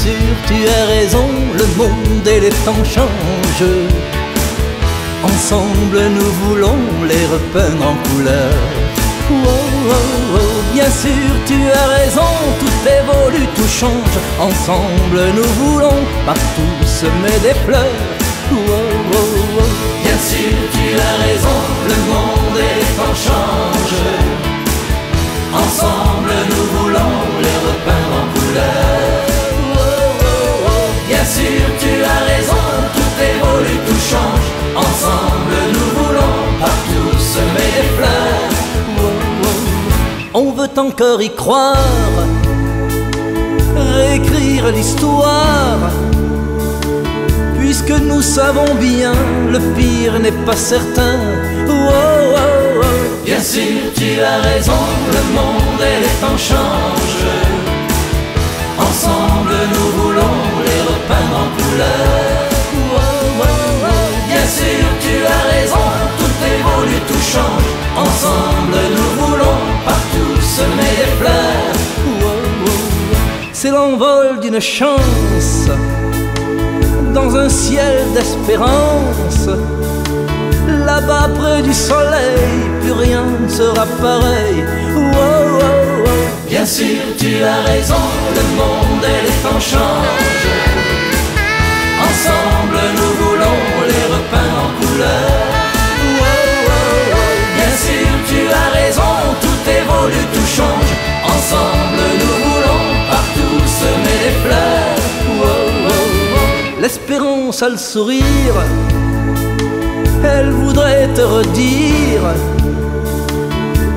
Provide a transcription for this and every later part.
sûr, tu as raison, le monde et les temps changent. Ensemble, nous voulons les repeindre en couleur. Oh, oh, oh, bien sûr, tu as raison, tout évolue, tout change. Ensemble, nous voulons partout semer des fleurs. Oh, oh, oh, bien sûr, tu as raison, le monde et les temps changent. Ensemble, nous voulons les repeindre en couleur. Oh, oh, oh, bien sûr, tu as raison, tout évolue, tout change. Ensemble, nous voulons partout semer des fleurs. On veut encore y croire, réécrire l'histoire, puisque nous savons bien, le pire n'est pas certain. Oh, oh, oh. Bien sûr, tu as raison, le monde et les temps changent. Ensemble, nous voulons les repeindre en couleur. Oh, oh, oh. Bien sûr, tu as raison, tout évolue, tout change. Ensemble, nous voulons partout semer des fleurs. Oh, oh, oh. C'est l'envol d'une chance dans un ciel d'espérance. Là-bas près du soleil, plus rien ne sera pareil. Oh, oh, oh. Bien sûr, tu as raison, le monde et les temps changent. Ensemble, nous voulons les repeindre en couleur. Oh, oh, oh. Bien sûr, tu as raison, tout évolue, tout change. Ensemble, nous voulons partout semer des fleurs. Oh, oh, oh. L'espérance a le sourire, elle voudrait te redire: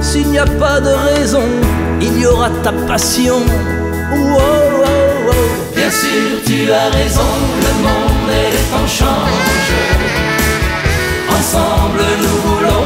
s'il n'y a pas de raison, il y aura ta passion. Oh, oh, oh, oh. Bien sûr, tu as raison, le monde et les temps changent. Ensemble, nous voulons